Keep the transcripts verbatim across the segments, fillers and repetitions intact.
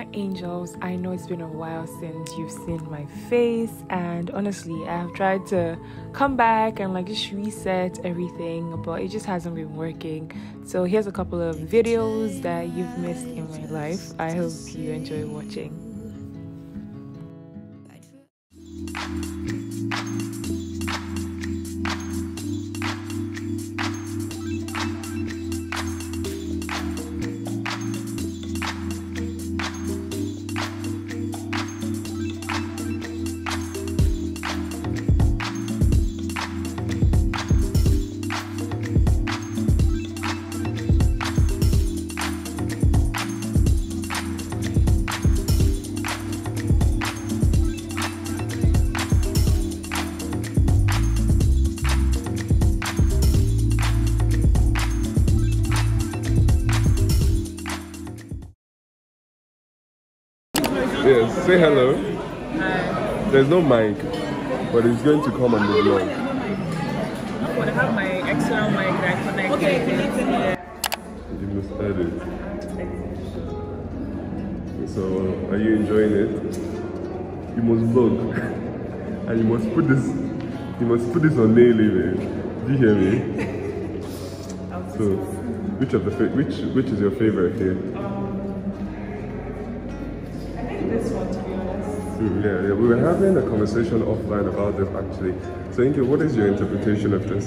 my angels, I know it's been a while since you've seen my face, and honestly I have tried to come back and like just reset everything, but it just hasn't been working. So here's a couple of videos that you've missed in my life. I hope you enjoy watching. Yes, say hello. Hi. There's no mic, but it's going to come on the vlog. I'm going to have my external mic that I connect. Okay, we need to hear. You must edit. So, are you enjoying it? You must vlog. And you must put this, you must put this on daily, man. Do you hear me? So, which of the which which is your favorite here? This one, to be honest. Mm, yeah, yeah, we were having a conversation offline about this actually. So, Angel, what is your interpretation of this?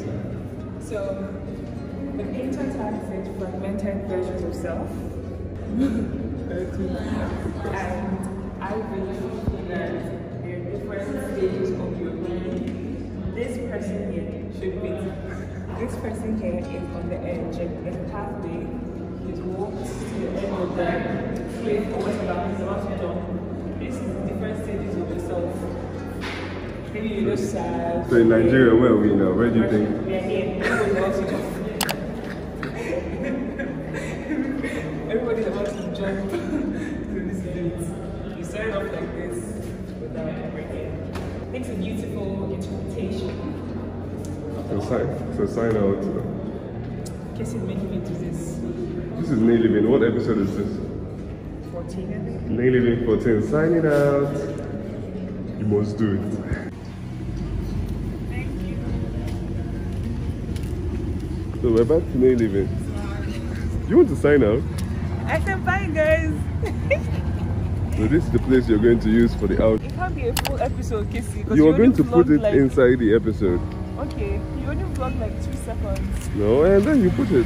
So, the painter targeted fragmented versions of self. And I believe that there are different stages of your being. This person here should be. This person here is on the edge, and the pathway is walked to the end of the faith or whatever is about to do. This is different stages of yourself. Maybe you look sad. So in Nigeria, where are we now? Where do you think? We are here. Everybody's about to jump. Everybody's about to jump to this event. You started off like this without ever again. It's a beautiful interpretation. So sign, so sign out. Guess it's making me do this. This is Nail Living. What episode is this? Nail Living fourteen, signing out. You must do it. Thank you. So we're back to Nail Living. Sorry. You want to sign out? I said bye, guys. So this is the place you're going to use for the out. It can't be a full episode, Casey. You're you going to put it like... inside the episode. Okay, you only vlog like two seconds. No, and then you put it.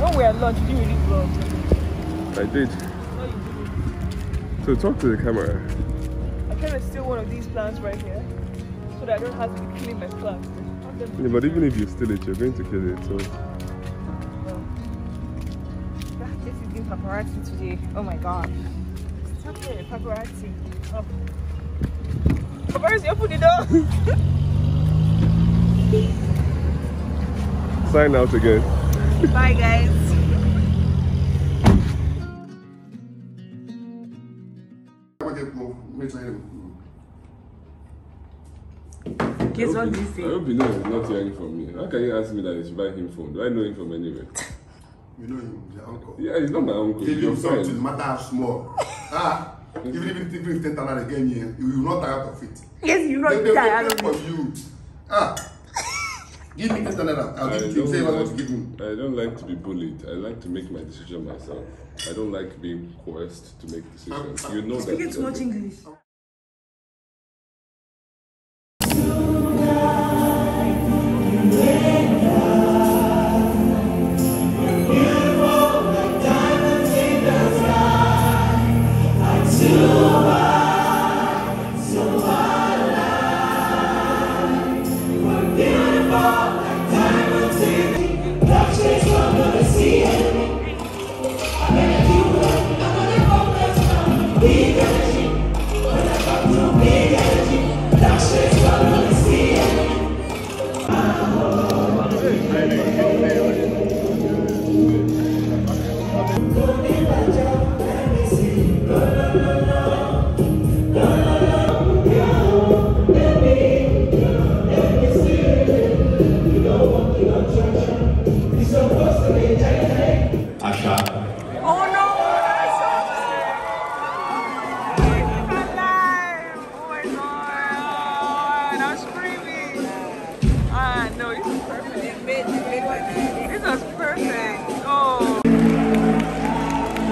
When we are lunch, you didn't really vlog. I did. So talk to the camera. I kind of steal one of these plants right here so that I don't have to be killing my plants. Yeah, but even if you steal it, you're going to kill it. So. Well, that this is being paparazzi today. Oh my gosh. Stop it, paparazzi. Oh. Paparazzi, open the door. Sign out again. Bye, guys. Guess what you say? I hope you know he's not hearing from me. How can you ask me that you should buy him phone? Do I know him from anywhere? You know him, your uncle. Yeah, he's not my uncle. Give him something, no matter how small. Ah, even if it brings ten dollars again here, you will not tire of it. Yes, you will not tire of it. They will pay for you. Ah, give me ten dollars. I'll give him. Say what to give him. I don't like to be bullied. I like to make my decision myself. I don't like being coerced to make decisions. You know that. You speak too much English. Be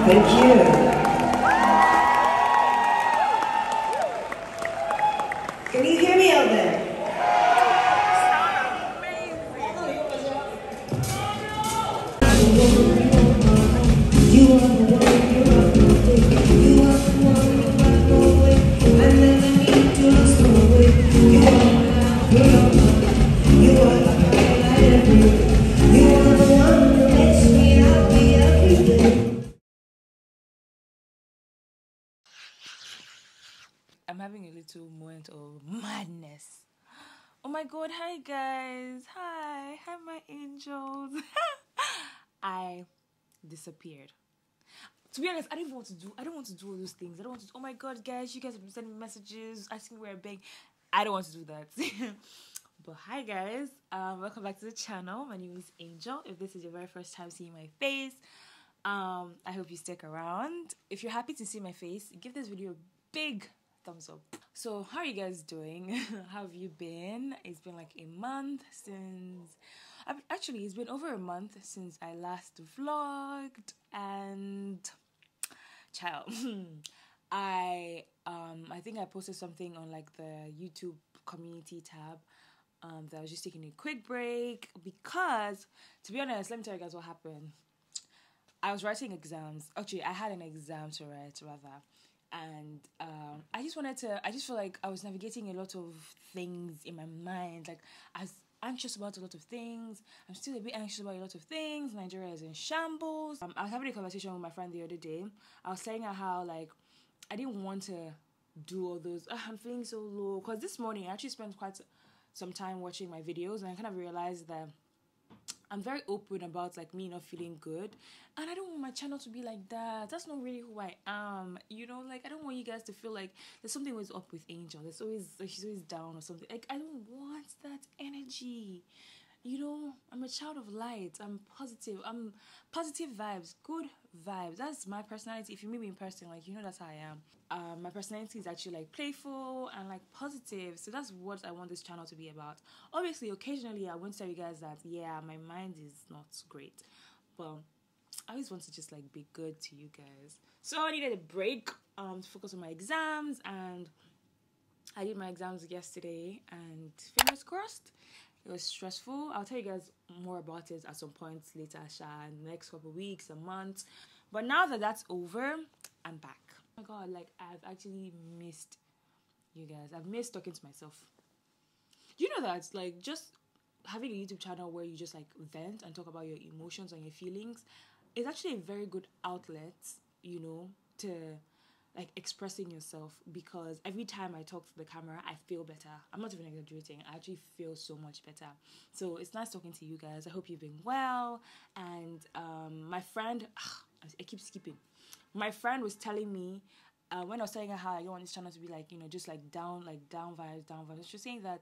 Thank you. Can you hear me out there? I'm having a little moment of madness. Oh my god, hi guys. Hi, hi my angels. I disappeared. To be honest, I didn't want to do I don't want to do all those things. I don't want to do, oh my god guys, you guys have been sending me messages, asking where I bang. I don't want to do that. But hi guys, um, welcome back to the channel. My name is Angel. If this is your very first time seeing my face, um, I hope you stick around. If you're happy to see my face, give this video a big thumbs up. So how are you guys doing? How have you been? It's been like a month since I've, actually it's been over a month since I last vlogged, and child, I um I think I posted something on like the YouTube community tab um that I was just taking a quick break because, to be honest, let me tell you guys what happened. I was writing exams. Actually, I had an exam to write rather. And um, I just wanted to, I just feel like I was navigating a lot of things in my mind. Like, I was anxious about a lot of things. I'm still a bit anxious about a lot of things. Nigeria is in shambles. Um, I was having a conversation with my friend the other day. I was saying how, like, I didn't want to do all those, oh, I'm feeling so low. Because this morning, I actually spent quite some time watching my videos. And I kind of realized that I'm very open about like me not feeling good, and I don't want my channel to be like that. That's not really who I am, you know. Like, I don't want you guys to feel like there's something always up with Angel. There's always like, she's always down or something. Like, I don't want that energy, you know. I'm a child of light. I'm positive. I'm positive vibes, good vibes. That's my personality. If you meet me in person, like, you know that's how I am. Um, my personality is actually like playful and like positive, so that's what I want this channel to be about. Obviously, occasionally I won't tell you guys that yeah, my mind is not great, but I always want to just like be good to you guys. So I needed a break um, to focus on my exams, and I did my exams yesterday, and fingers crossed. It was stressful. I'll tell you guys more about it at some point later, Sha, in the next couple of weeks, a month. But now that that's over, I'm back. Oh my god, like, I've actually missed you guys. I've missed talking to myself. You know that, like, just having a YouTube channel where you just, like, vent and talk about your emotions and your feelings is actually a very good outlet, you know, to, like, expressing yourself, because every time I talk to the camera, I feel better. I'm not even exaggerating. I actually feel so much better. So it's nice talking to you guys. I hope you've been well. And um, my friend, ugh, I keep skipping. My friend was telling me, uh, when I was telling her how I don't want this channel to be like, you know, just like down, like down vibes, down vibes. She was saying that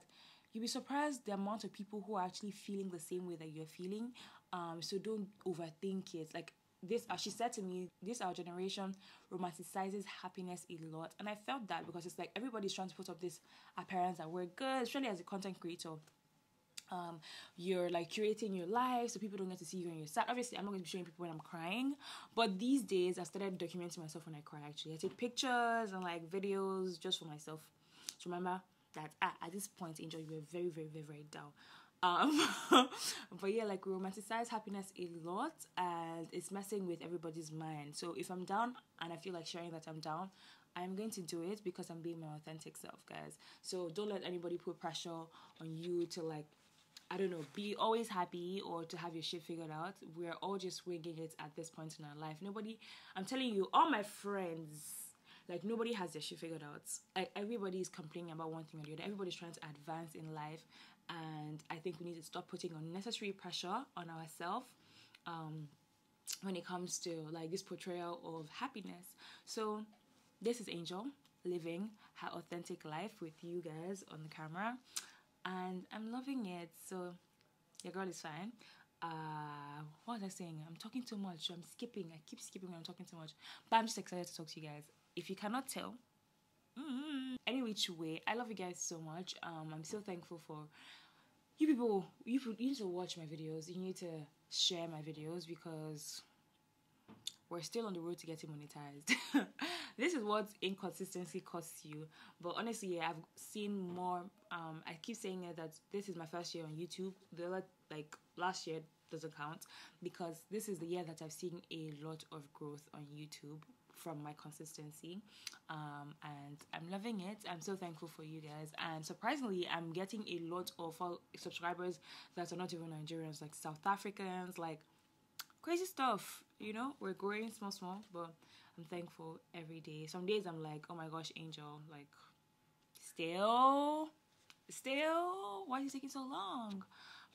you'll be surprised the amount of people who are actually feeling the same way that you're feeling. Um, so don't overthink it. Like, this, as she said to me, this our generation romanticizes happiness a lot, and I felt that, because it's like everybody's trying to put up this appearance that we're good, especially as a content creator. Um, you're like curating your life so people don't get to see you when you're sad. Obviously, I'm not going to be showing people when I'm crying, but these days I started documenting myself when I cry. Actually, I take pictures and like videos just for myself to remember that ah, at this point, Angel, you were very, very, very, very down. Um, but yeah, like, we romanticize happiness a lot, and it's messing with everybody's mind. So if I'm down and I feel like sharing that I'm down, I'm going to do it because I'm being my authentic self, guys. So don't let anybody put pressure on you to, like, I don't know, be always happy or to have your shit figured out. We're all just winging it at this point in our life. Nobody, I'm telling you, all my friends, like, nobody has their shit figured out. Like, everybody is complaining about one thing or the other. Everybody's trying to advance in life. And I think we need to stop putting unnecessary pressure on ourselves um, when it comes to, like, this portrayal of happiness. So this is Angel living her authentic life with you guys on the camera. And I'm loving it. So your girl is fine. Uh, what was I saying? I'm talking too much. I'm skipping. I keep skipping when I'm talking too much. But I'm just excited to talk to you guys. If you cannot tell, mm-hmm. Any which way, I love you guys so much. Um, I'm so thankful for you people. You, you need to watch my videos. You need to share my videos, because we're still on the road to getting monetized. This is what inconsistency costs you. But honestly, yeah, I've seen more. Um, I keep saying it, that this is my first year on YouTube. The other, like last year, doesn't count because this is the year that I've seen a lot of growth on YouTube from my consistency, um, and I'm loving it. I'm so thankful for you guys, and surprisingly, I'm getting a lot of subscribers that are not even Nigerians, like South Africans, like crazy stuff. You know, we're growing small, small, but I'm thankful every day. Some days I'm like, oh my gosh, Angel, like, still, still, why is it taking so long?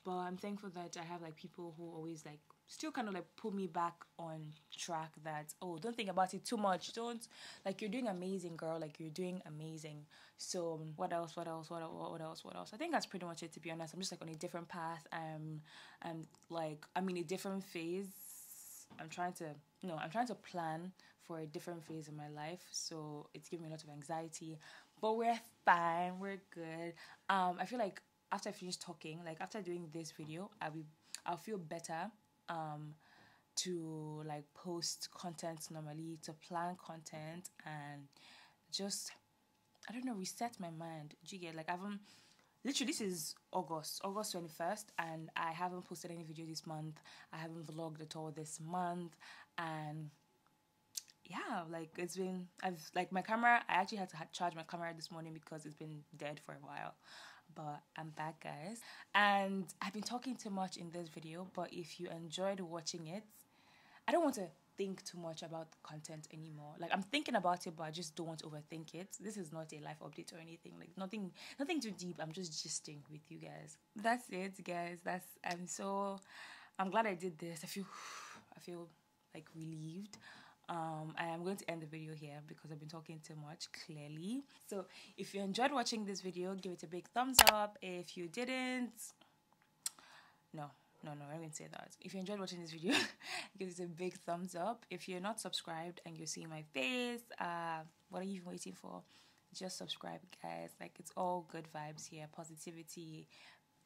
But I'm thankful that I have like people who always like still kind of like pull me back on track, that, oh, don't think about it too much. Don't, like, you're doing amazing, girl. Like, you're doing amazing. So what else, what else, what else, what else, what else? I think that's pretty much it, to be honest. I'm just like on a different path. I'm, I'm like, I'm in a different phase. I'm trying to, no, I'm trying to plan for a different phase in my life. So it's giving me a lot of anxiety, but we're fine. We're good. Um, I feel like, after I finish talking, like after doing this video, I'll be, I'll feel better um, to like post content normally, to plan content, and just, I don't know, reset my mind. Do you get, like, I haven't, literally this is August, August twenty-first, and I haven't posted any video this month. I haven't vlogged at all this month, and yeah, like it's been, I've like my camera, I actually had to ha charge my camera this morning because it's been dead for a while. But I'm back, guys, and I've been talking too much in this video, but if you enjoyed watching it, I don't want to think too much about the content anymore. Like, I'm thinking about it, but I just don't want to overthink it. This is not a life update or anything, like nothing nothing too deep. I'm just gisting with you guys. That's it, guys. That's, I'm so, I'm glad I did this. I feel, I feel like relieved. Um, I am going to end the video here because I've been talking too much, clearly. So if you enjoyed watching this video, give it a big thumbs up. If you didn't, no, no, no, I'm going to say that. If you enjoyed watching this video, give it a big thumbs up. If you're not subscribed and you're seeing my face, uh, what are you even waiting for? Just subscribe, guys. Like, it's all good vibes here, positivity,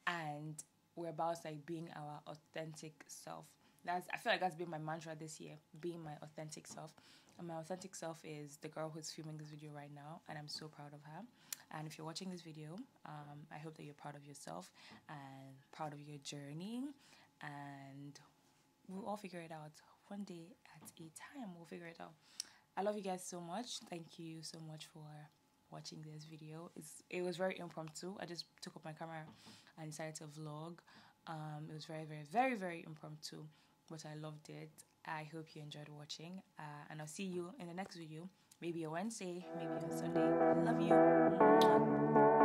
and we're about like being our authentic self. That's, I feel like that's been my mantra this year, being my authentic self. And my authentic self is the girl who's filming this video right now, and I'm so proud of her. And if you're watching this video, um, I hope that you're proud of yourself and proud of your journey. And we'll all figure it out one day at a time. We'll figure it out. I love you guys so much. Thank you so much for watching this video. It's, it was very impromptu. I just took up my camera and decided to vlog. Um, it was very, very, very, very impromptu, but I loved it. I hope you enjoyed watching, uh, and I'll see you in the next video. Maybe a Wednesday, maybe on Sunday. Love you.